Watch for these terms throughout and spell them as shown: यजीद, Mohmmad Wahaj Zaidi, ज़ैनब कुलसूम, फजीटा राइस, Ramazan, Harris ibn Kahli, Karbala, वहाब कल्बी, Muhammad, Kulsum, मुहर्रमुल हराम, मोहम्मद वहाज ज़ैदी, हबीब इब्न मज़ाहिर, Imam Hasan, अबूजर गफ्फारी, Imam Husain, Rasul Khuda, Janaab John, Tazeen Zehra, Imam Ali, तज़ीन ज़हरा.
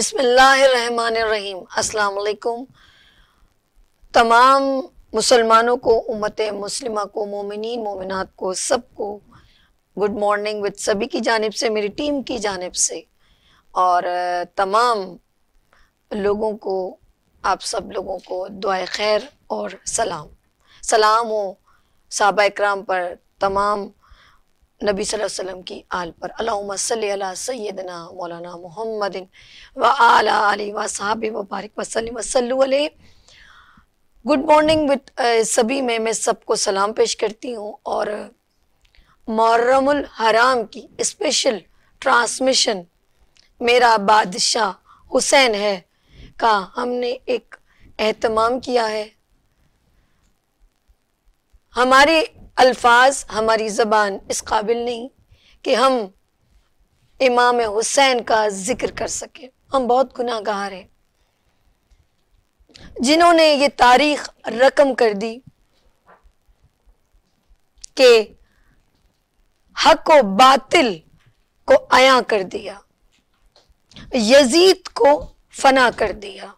बिस्मिल्लाहिर्रहमानिर्रहीम। अस्सलाम वालेकुम। तमाम मुसलमानों को, उम्मत मुस्लिमा को, मोमिनीन मोमिनात को, सबको गुड मॉर्निंग विद सभी की जानिब से, मेरी टीम की जानिब से, और तमाम लोगों को, आप सब लोगों को दुआए खैर और सलाम। सलाम हो सहाबा इकराम पर, तमाम नबी सल्लल्लाहु अलैहि वसल्लम की आल पर। अल्लाहुम्मा सल्ली अला सय्यदना मौलाना मुहम्मदिन व आला अली व सहाबी व बारिक वसल्लम वसल्लु अलैहि। गुड मॉर्निंग विद सभी में मैं सबको सलाम पेश करती हूँ और मुहर्रमुल हराम की स्पेशल ट्रांसमिशन मेरा बादशाह हुसैन है का हमने एक एहतमाम किया है। हमारे अल्फाज, हमारी ज़बान इस काबिल नहीं कि हम इमाम हुसैन का ज़िक्र कर सकें। हम बहुत गुनाहगार हैं जिन्होंने ये तारीख रकम कर दी कि हक व बातिल को आया कर दिया, यजीद को फना कर दिया।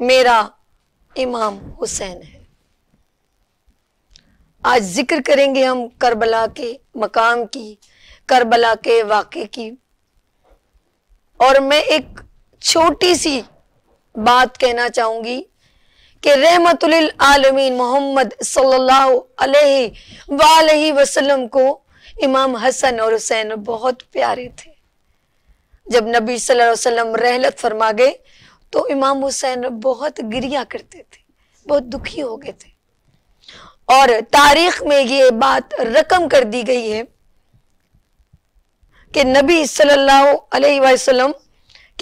मेरा इमाम हुसैन है। आज जिक्र करेंगे हम करबला के मकाम की, करबला के वाक़े की, और मैं एक छोटी सी बात कहना चाहूँगी कि रहमतुल आलमीन मोहम्मद सल्लल्लाहु अलैहि वसल्लम को इमाम हसन और हुसैन बहुत प्यारे थे। जब नबी सल्लल्लाहु अलैहि वसल्लम रहलत फरमा गए तो इमाम हुसैन बहुत गिरिया करते थे, बहुत दुखी हो गए थे, और तारीख में ये बात रकम कर दी गई है कि नबी सल्लल्लाहु अलैहि वसल्लम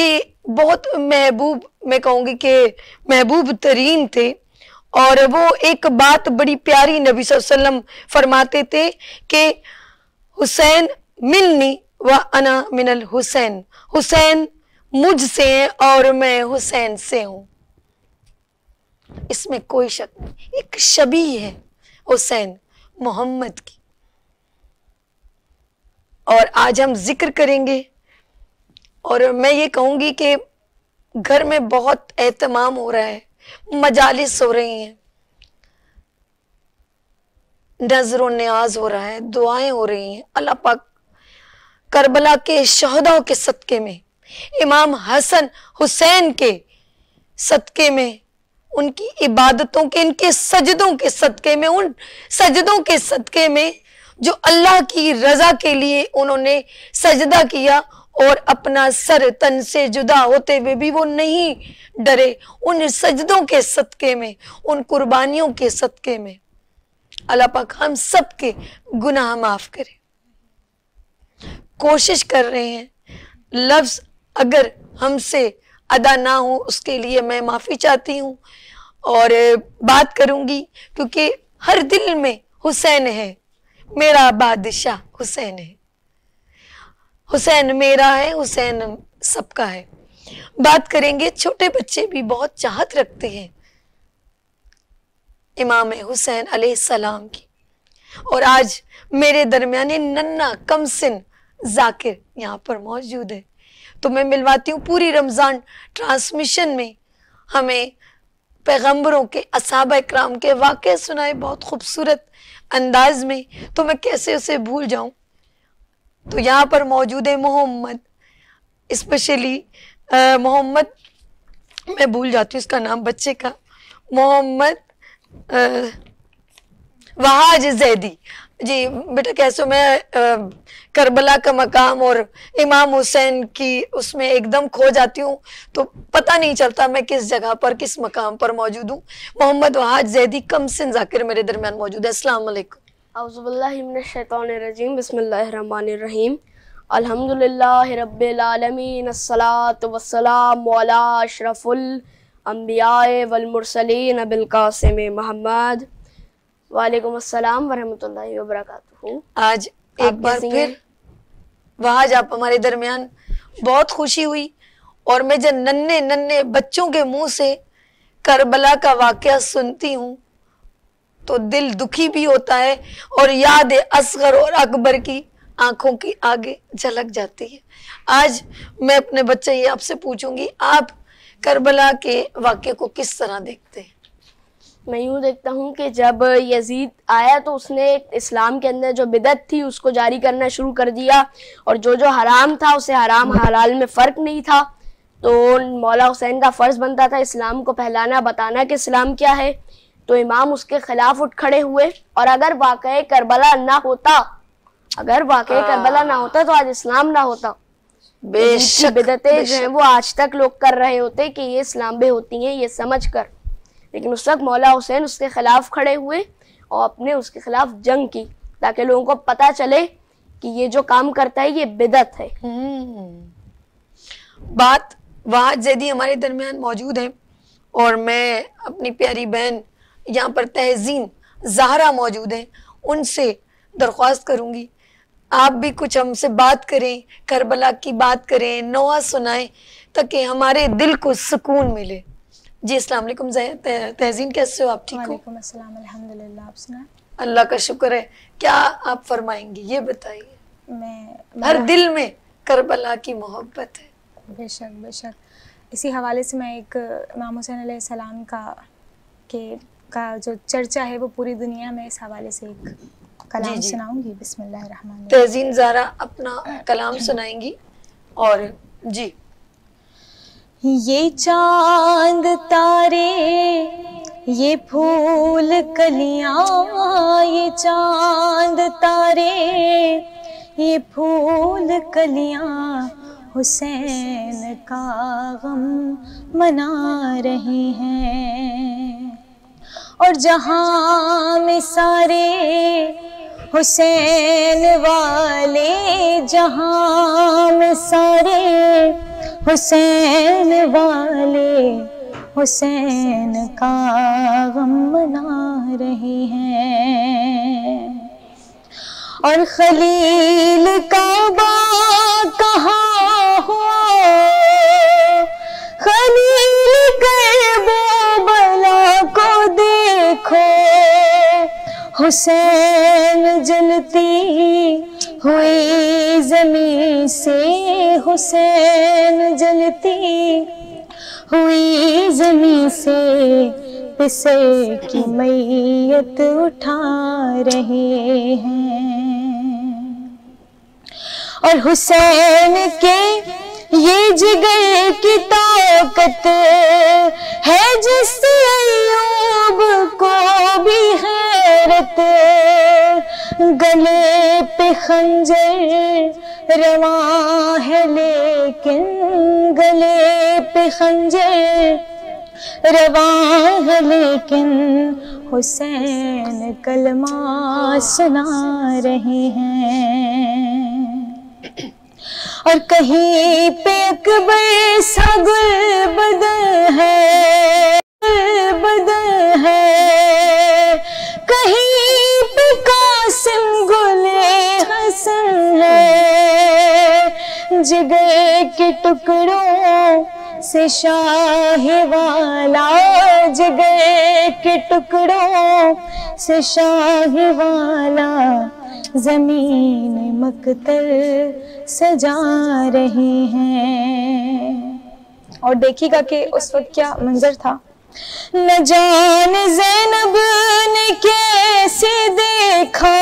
के बहुत महबूब, मैं कहूँगी कि महबूब तरीन थे। और वो एक बात बड़ी प्यारी नबी सल्लल्लाहु अलैहि वसल्लम फरमाते थे कि हुसैन मिलनी व अना मिनल हुसैन, हुसैन मुझसे है और मैं हुसैन से हूँ। इसमें कोई शक नहीं, एक शबीह है हुसैन मोहम्मद की। और आज हम जिक्र करेंगे और मैं ये कहूँगी कि घर में बहुत एहतमाम हो रहा है, मजालिस हो रही हैं, नजर न्याज हो रहा है, दुआएं हो रही हैं। अल्लाह पाक करबला के शहदा के सदक़े में, इमाम हसन हुसैन के सदक़े में, उनकी इबादतों के, इनके सजदों के सदक़े में, उन सजदों के सदक़े में जो अल्लाह की रज़ा के लिए उन्होंने सजदा किया और अपना सर तन से जुदा होते हुए भी वो नहीं डरे, उन सजदों के सदक़े में, उन कुर्बानियों के सदक़े में अल्लाह पाक हम सब के गुनाह माफ़ करे। कोशिश कर रहे हैं, लफ्ज़ अगर हमसे अदा ना हो उसके लिए मैं माफ़ी चाहती हूँ और बात करूँगी क्योंकि हर दिल में हुसैन है, मेरा बादशाह हुसैन है, हुसैन मेरा है, हुसैन सबका है। बात करेंगे, छोटे बच्चे भी बहुत चाहत रखते हैं इमाम हुसैन अलैहिस्सलाम की। और आज मेरे दरमियाने नन्ना कमसिन जाकिर यहाँ पर मौजूद है, तो मैं मिलवाती हूँ। पूरी रमज़ान ट्रांसमिशन में हमें पैगंबरों के, असहाबा इकराम के वाक़े सुनाए बहुत खूबसूरत अंदाज में, तो मैं कैसे उसे भूल जाऊँ। तो यहाँ पर मौजूद है मोहम्मद, स्पेशली मोहम्मद, मैं भूल जाती हूँ उसका नाम बच्चे का, मोहम्मद वहाज ज़ैदी जी। बेटा कैसे हो? मैं करबला का मकाम और इमाम हुसैन की उसमें एकदम खो जाती हूँ, तो पता नहीं चलता मैं किस जगह पर, किस मकाम पर मौजूद हूँ। मोहम्मद वहाज ज़ैदी कमसिन जाकिर मेरे दरमियान मौजूद है। अस्सलाम वालेकुम। औज़ुबिल्लाहि मिनश्शैतानिर्रजीम, बिस्मिल्लाहिर्रहमानिर्रहीम, अल्हम्दुलिल्लाहि रब्बिल आलमीन, अस्सलातु वस्सलामु अला अशरफिल अंबिया वल मुरसलीन अबिल कासिम मोहम्मद। वालेकुम अस्सलाम वरहमतुल्लाहि वबरकातुहू। आज एक बार फिर वहाज आप हमारे दरमियान, बहुत खुशी हुई। और मैं जब नन्हे नन्हे बच्चों के मुंह से करबला का वाक़या सुनती हूँ तो दिल दुखी भी होता है और याद असगर और अकबर की आंखों की आगे झलक जाती है। आज मैं अपने बच्चे ये आपसे पूछूंगी, आप करबला के वाक्य को किस तरह देखते हैं? मैं यूँ देखता हूँ कि जब यजीद आया तो उसने इस्लाम के अंदर जो बिदत थी उसको जारी करना शुरू कर दिया, और जो जो हराम था उसे हराम हलाल में फ़र्क नहीं था। तो मौला हुसैन का फ़र्ज़ बनता था इस्लाम को फैलाना, बताना कि इस्लाम क्या है। तो इमाम उसके खिलाफ उठ खड़े हुए, और अगर वाक़या करबला ना होता, अगर वाक़या करबला ना होता तो आज इस्लाम ना होता। बेशक बिदतें जो हैं वो आज तक लोग कर रहे होते कि ये इस्लाम में होती हैं ये समझ कर, लेकिन उस वक्त मौला हुसैन उसके खिलाफ खड़े हुए और अपने उसके खिलाफ जंग की, ताकि लोगों को पता चले कि ये जो काम करता है ये बिदत है। बात वहाज ज़ैदी हमारे दरमियान मौजूद है, और मैं अपनी प्यारी बहन यहाँ पर तज़ीन ज़हरा मौजूद हैं, उनसे दरख्वास्त करूँगी आप भी कुछ हमसे बात करें, करबला की बात करें, नोआ सुनाएं, ताकि हमारे दिल को सुकून मिले। जी अस्सलाम वालेकुम तज़ीन, कैसे हो आप? ठीक हो? वालेकुम अस्सलाम, अल्हम्दुलिल्लाह। आप सुनाएं? अल्लाह का शुक्र है। क्या आप फरमाएंगी, ये बताइए। मैं हर दिल में करबला की मोहब्बत है। बेशक बेशक, इसी हवाले से मैं एक इमाम हुसैन अलैहिस्सलाम का जो चर्चा है वो पूरी दुनिया में, इस हवाले से एक कलाम सुनाऊंगी। बिस्मिल्लाहिर्रहमानिर्रहीम। तज़ीन ज़हरा अपना कलाम सुनाएंगी। और जी, ये चांद तारे ये फूल कलियां, ये चांद तारे ये फूल कलियां हुसैन का गम मना रहे हैं, और जहां में सारे हुसैन वाले, जहां में सारे हुसैन वाले हुसैन का गम मना रहे हैं, और खलील का बा कहाँ हुआ, खलील के बोबला को देखो, हुसैन जलती हुई जमीन से, हुसैन जलती हुई जमीन से पिसे की मैयत उठा रहे हैं, और हुसैन के ये जिगर की ताकत है जिससे अय्यूब को भी हैरत, गले पे खंजर रवा है लेकिन, गले पे खंजर रवा है लेकिन हुसैन कलमा सुना रहे हैं, और कहीं पे अकबर सा गुलबदन है, गुलबदन है, कहीं पे कासिम गुले हसन है, जिगर के टुकड़ों से शाह वाला, जिगर के टुकड़ों से शाह वाला जमीन मकतल सजा रहे हैं। और देखिएगा कि उस वक्त क्या मंजर था। न जाने ज़ैनब ने कैसे देखा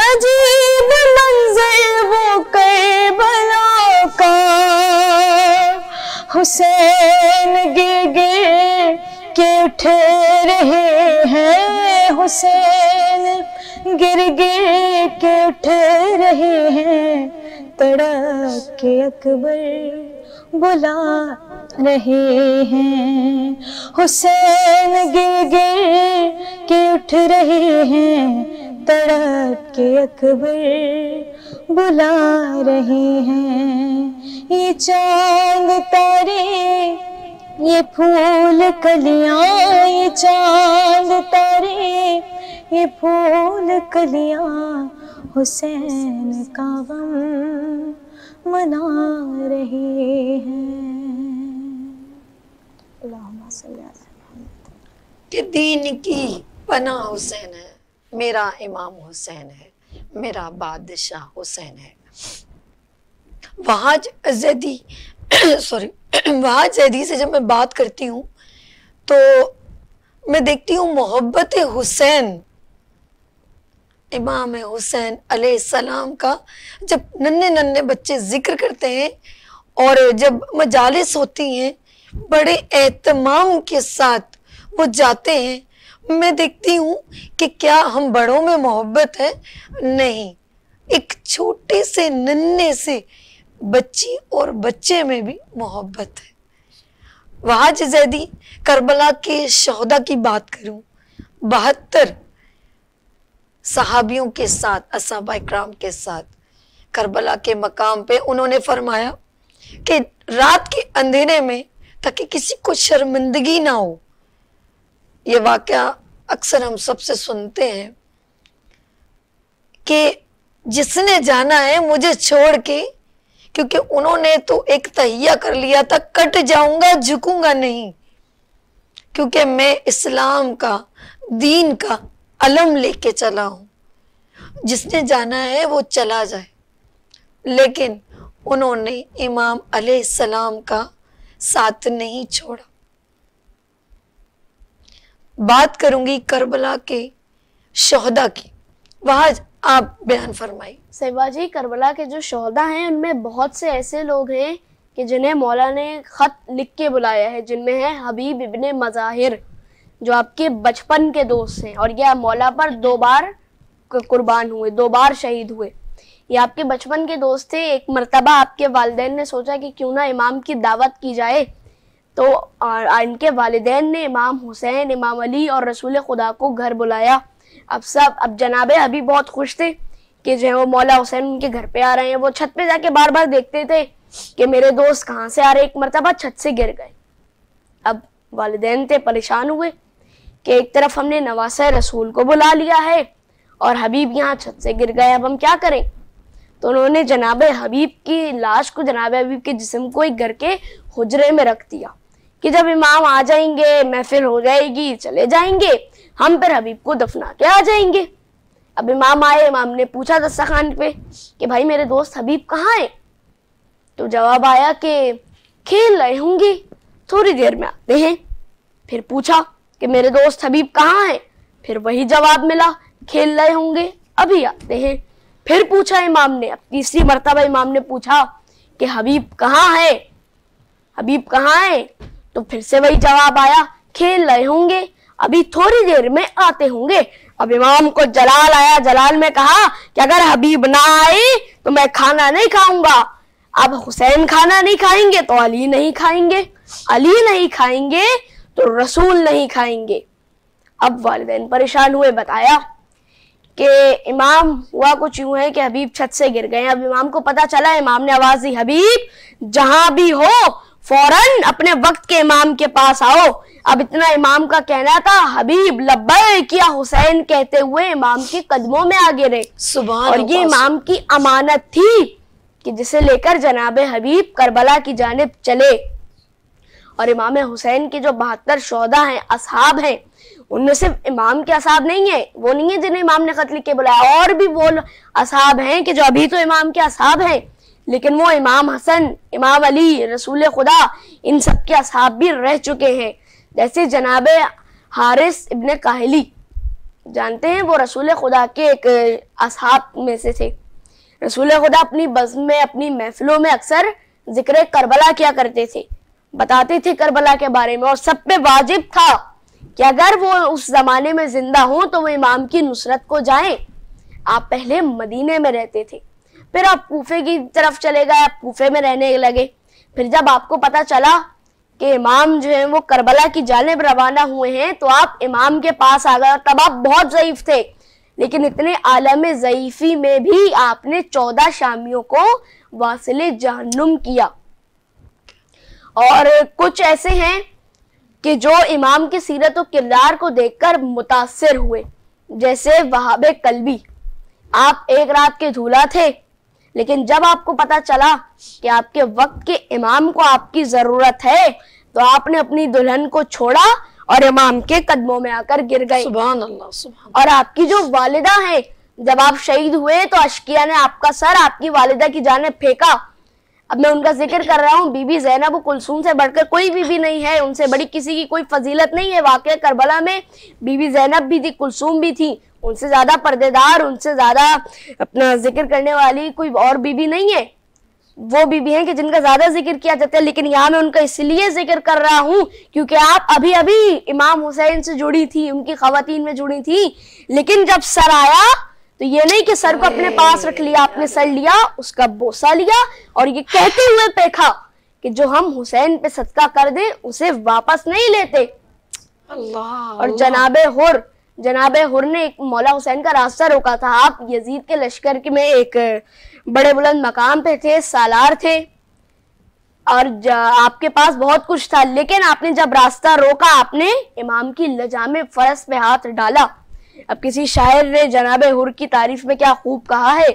अजीब मंजर वो करबला का, हुसैन गिर गिर के उठ रहे हैं, हुसैन गिर गिर के उठ रहे हैं, तड़प के अकबर बुला रहे हैं, हुसैन गिर गिर के उठ रहे हैं, तड़प के अकबर बुला रहे हैं, ये चांद तारे ये फूल कलियां, ये चांद तारे ये फूल कलियां हुसैन का गम मना रहे हैं। कि दीन की पना हुसैन है, मेरा इमाम हुसैन है, मेरा बादशाह हुसैन है। वहाज जैदी वहाज जैदी से जब मैं बात करती हूँ तो मैं देखती हूँ मोहब्बत हुसैन, इमाम हुसैन अलैहिस्सलाम का जब नन्हे नन्हे बच्चे जिक्र करते हैं और जब मजालिस होती हैं बड़े एहतमाम के साथ वो जाते हैं, मैं देखती हूँ कि क्या हम बड़ों में मोहब्बत है? नहीं, एक छोटे से नन्हे से बच्ची और बच्चे में भी मोहब्बत है। वहाज जैदी, करबला के शहदा की बात करूं, 72 सहाबियों के साथ, असहाबा इकराम के साथ करबला के मकाम पे उन्होंने फरमाया कि रात के अंधेरे में, ताकि किसी को शर्मिंदगी ना हो, ये वाकया अक्सर हम सबसे सुनते हैं कि जिसने जाना है मुझे छोड़ के, क्योंकि उन्होंने तो एक तहिया कर लिया था, कट जाऊंगा, झुकूंगा नहीं, क्योंकि मैं इस्लाम का, दीन का अलम लेके चला हूं। जिसने जाना है वो चला जाए, लेकिन उन्होंने इमाम अलैहिस्सलाम का साथ नहीं छोड़ा। बात करूंगी करबला के शहदा की, वहां आप बयान फरमाइए। साहिबा जी, करबला के जो शहदा हैं उनमें बहुत से ऐसे लोग हैं कि जिन्हें मौला ने ख़त लिख के बुलाया है, जिनमें है हबीब इब्न मज़ाहिर, जो आपके बचपन के दोस्त हैं और यह मौला पर 2 बार कुर्बान हुए, 2 बार शहीद हुए। ये आपके बचपन के दोस्त थे। एक मरतबा आपके वालिदैन ने सोचा कि क्यों ना इमाम की दावत की जाए, तो इनके वालिदैन ने इमाम हुसैन, इमाम अली और रसूल खुदा को घर बुलाया। अब जनाब अभी बहुत खुश थे कि जो है वो मौला हुसैन उनके घर पे आ रहे हैं। वो छत पे जाके बार बार देखते थे कि मेरे दोस्त कहाँ से आ रहे। एक मरतबा छत से गिर गए। अब वालिदैन थे, परेशान हुए कि एक तरफ हमने नवासा रसूल को बुला लिया है और हबीब यहाँ छत से गिर गए, अब हम क्या करें। तो उन्होंने जनाब हबीब की लाश को, जनाब हबीब के जिस्म को एक घर के हुजरे में रख दिया कि जब इमाम आ जाएंगे, महफिल हो जाएगी, चले जाएंगे, हम पर हबीब को दफना के आ जाएंगे। अब इमाम आए, इमाम ने पूछा दस्तरखान पे कि भाई मेरे दोस्त हबीब कहाँ हैं, तो जवाब आया कि खेल रहे होंगे, थोड़ी देर में आते हैं। फिर पूछा कि मेरे दोस्त हबीब कहाँ हैं, फिर वही जवाब मिला, खेल रहे होंगे, अभी आते हैं। फिर पूछा इमाम ने, अब तीसरी मरतबा इमाम ने पूछा कि हबीब कहाँ है, हबीब कहाँ है, तो फिर से वही जवाब आया, खेल रहे होंगे, अभी थोड़ी देर में आते होंगे। अब इमाम को जलाल आया, जलाल में कहा कि अगर हबीब ना आए तो मैं खाना नहीं खाऊंगा। अब हुसैन खाना नहीं खाएंगे तो अली नहीं खाएंगे, अली नहीं खाएंगे तो रसूल नहीं खाएंगे। अब वालिदैन परेशान हुए। बताया कि इमाम, हुआ कुछ यूं है कि हबीब छत से गिर गए। अब इमाम को पता चला, इमाम ने आवाज दी, हबीब जहां भी हो फौरन अपने वक्त के इमाम के पास आओ। अब इतना इमाम का कहना था, हबीब लब्बैक या हुसैन कहते हुए इमाम के कदमों में आ गिरे। और ये इमाम की अमानत थी कि जिसे लेकर जनाब हबीब करबला की जानिब चले। और इमाम हुसैन के जो 72 शोदा हैं, असहाब हैं, उनमें सिर्फ इमाम के असहाब नहीं है, वो नहीं है जिन्हें इमाम ने खत लिख के बुलाया, और भी वो असहाब हैं कि जो अभी तो इमाम के असहाब हैं, लेकिन वो इमाम हसन, इमाम अली, रसूल खुदा, इन सब के असहाब भी रह चुके हैं। जैसे जनाब हारिस इब्न काहली, जानते हैं, वो रसूल खुदा के एक असहाब में से थे। रसूल खुदा अपनी बज़्म में, अपनी महफिलों में अक्सर जिक्र करबला किया करते थे, बताते थे करबला के बारे में, और सब पे वाजिब था कि अगर वो उस जमाने में जिंदा हों तो वो इमाम की नुसरत को जाएं। आप पहले मदीने में रहते थे, फिर आप कूफे की तरफ चले गए, आप कूफे में रहने लगे। फिर जब आपको पता चला कि इमाम जो है वो करबला की जानिब रवाना हुए हैं, तो आप इमाम के पास आ गए। तब आप बहुत ज़ईफ थे, लेकिन इतने आलम ज़ईफ़ी में भी आपने 14 शामियों को वासिले जहन्नुम किया। और कुछ ऐसे हैं कि जो इमाम की सीरत और किरदार को देखकर मुतासर हुए, जैसे वहाब कल्बी। आप एक रात के धूला थे, लेकिन जब आपको पता चला कि आपके वक्त के इमाम को आपकी ज़रूरत है, तो आपने अपनी दुल्हन को छोड़ा और इमाम के कदमों में आकर गिर गए। सुभान अल्लाह, सुभान। और आपकी जो वालिदा हैं, जब आप शहीद हुए तो अश्किया ने आपका सर आपकी वालिदा की जाने फेंका। अब मैं उनका जिक्र कर रहा हूँ, बीबी ज़ैनब कुलसूम से बढ़कर कोई बीबी नहीं है, उनसे बड़ी किसी की कोई फजीलत नहीं है। वाकया करबला में बीबी ज़ैनब भी थी, कुलसूम भी थी, उनसे ज़्यादा पर्देदार, उनसे ज़्यादा अपना जिक्र करने वाली कोई और बीबी नहीं है। वो बीबी हैं कि जिनका ज़्यादा जिक्र किया जाता है, लेकिन यहाँ मैं उनका इसलिए जिक्र कर रहा हूँ क्योंकि आप अभी अभी इमाम हुसैन से जुड़ी थी, उनकी ख़वातीन में जुड़ी थी। लेकिन जब सर आया तो ये नहीं कि सर को अपने पास रख लिया, आपने सर लिया, उसका बोसा लिया और ये कहते हुए देखा कि जो हम हुसैन पे सदका कर दे उसे वापस नहीं लेते। अल्लाह। और जनाब हुर ने एक मौला हुसैन का रास्ता रोका था। आप यजीद के लश्कर में एक बड़े बुलंद मकाम पे थे, सालार थे और आपके पास बहुत कुछ था, लेकिन आपने जब रास्ता रोका आपने इमाम की लजा में फरस पे हाथ डाला। अब किसी शायर ने जनाब हुर की तारीफ में क्या खूब कहा है,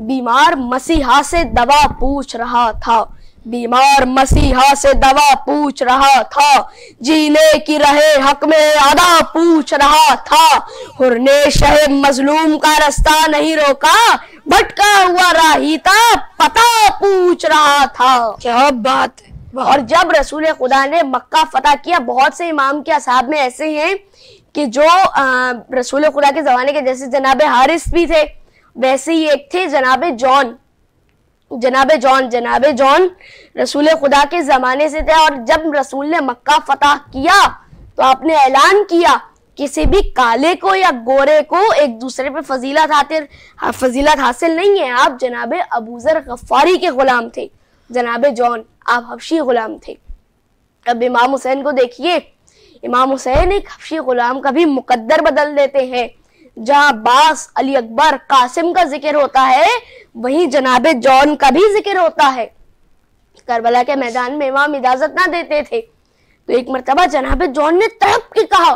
बीमार मसीहा से दवा पूछ रहा था, बीमार मसीहा से दवा पूछ रहा था, जीने की रहे हक में अदा पूछ रहा था, हुर ने शहे मजलूम का रास्ता नहीं रोका, भटका हुआ राही था पता पूछ रहा था। क्या बात है। और जब रसूल खुदा ने मक्का फतह किया, बहुत से इमाम के असहाब में ऐसे हैं कि जो रसूल खुदा के जमाने के जैसे जनाब हारिस भी थे, वैसे ही एक थे जनाब जॉन रसूल खुदा के जमाने से थे। और जब रसूल ने मक्का फतह किया तो आपने ऐलान किया किसी भी काले को या गोरे को एक दूसरे पे फजीलत हासिल नहीं है। आप जनाब अबूजर गफ्फारी के गुलाम थे, जनाब जॉन आप हबशी गुलाम थे। अब इमाम हुसैन को देखिए, इमाम हुसैन एक हबशी गुलाम का भी मुकद्दर बदल देते हैं। जहाँ बास, अली अकबर, कासिम का जिक्र होता है वहीं जनाब जॉन का भी जिक्र होता है। करबला के मैदान में इमाम इजाजत ना देते थे तो एक मरतबा जनाब जॉन ने तड़प के कहा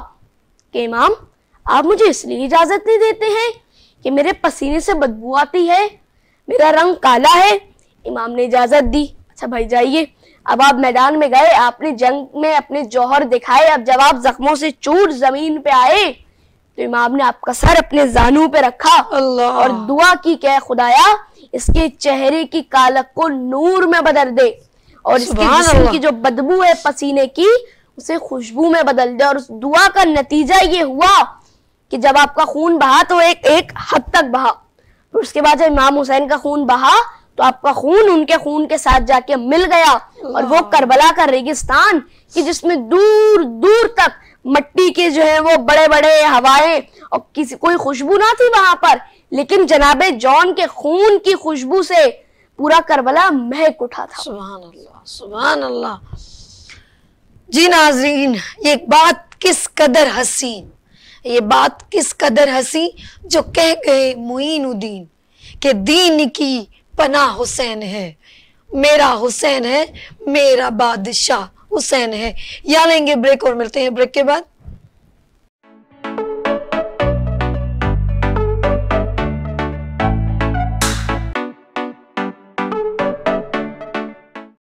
कि इमाम आप मुझे इसलिए इजाजत नहीं देते हैं कि मेरे पसीने से बदबू आती है, मेरा रंग काला है। इमाम ने इजाजत दी। अच्छा भाई जाइए। अब आप मैदान में गए, आपने जंग में अपने जौहर दिखाए। अब जब आप जख्मों से चूर जमीन पे आए तो इमाम ने आपका सर अपने जानू पे रखा। अल्लाह। और दुआ की क्या खुदाया इसके चेहरे की कालक को नूर में बदल दे और इसके जिस्म की जो बदबू है पसीने की उसे खुशबू में बदल दे। और उस दुआ का नतीजा ये हुआ कि जब आपका खून बहा तो एक हद तक बहा, तो उसके बाद जब इमाम हुसैन का खून बहा तो आपका खून उनके खून के साथ जाके मिल गया। और वो करबला का रेगिस्तान कि जिसमें दूर दूर तक मट्टी के जो है वो बड़े बड़े हवाएं और किसी कोई खुशबू ना थी वहां पर, लेकिन जनाबे जॉन के खून की खुशबू से पूरा करबला महक उठा था। सुभान अल्लाह, सुभान अल्लाह। जी नाज़रीन, ये बात किस कदर हसीन, ये बात किस कदर हसी जो कह गए मुइनुद्दीन के दीन की पना हुसैन है, मेरा हुसैन है, मेरा बादशाह हुसैन है। या लेंगे ब्रेक और मिलते हैं ब्रेक के बाद।